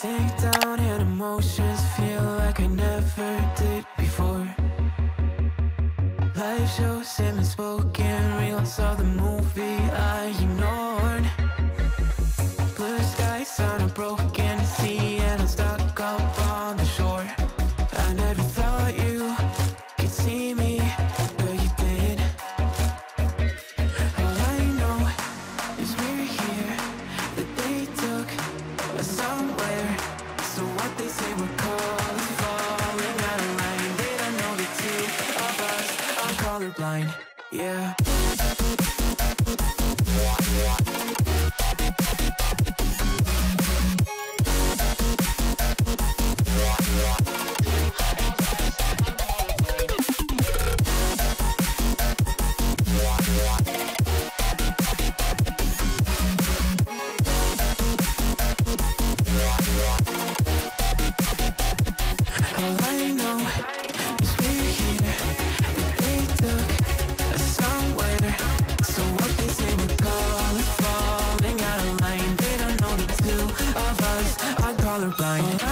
sink down and emotions feel like I never did before. Life shows him in spoken reels of the movie I ignored. Blue skies on a broken sea and I'm stuck up on the shore. I never thought you could see me, but you did. All I know is we're here, that they took us somewhere. So what they say we're called is falling out of line. They don't know the two of us are colorblind, yeah. Blind, yeah.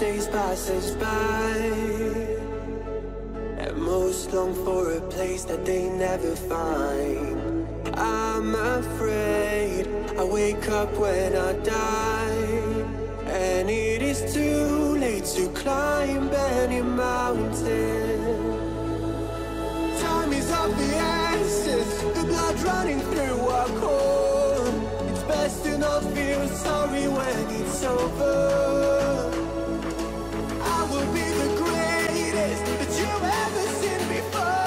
Days pass us by, and most long for a place that they never find. I'm afraid I wake up when I die, and it is too late to climb any mountain. Time is of the essence, the blood running through our core. It's best to not feel sorry when it's over. Be the greatest that you've ever seen before.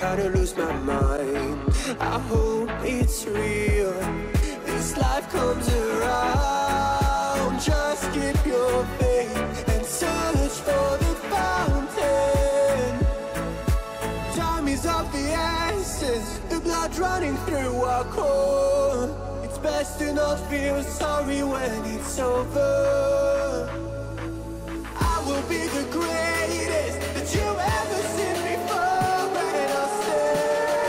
kinda lose my mind. I hope it's real, this life comes around. Just keep your faith and search for the fountain. Time is of the essence, the blood running through our core. It's best to not feel sorry when it's over. I will be the greatest that you ever seen before, and I'll stay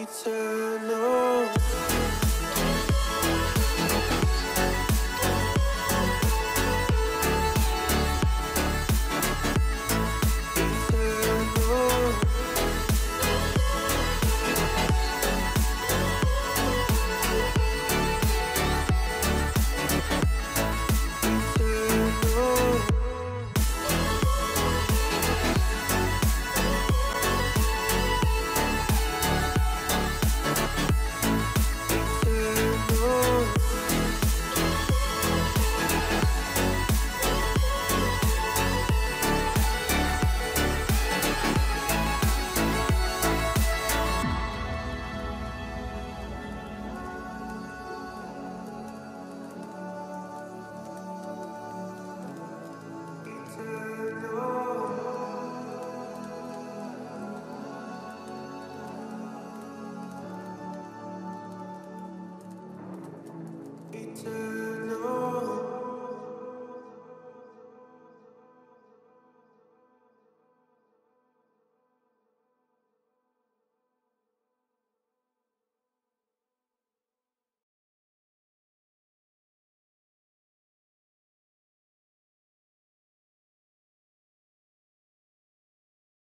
eternal.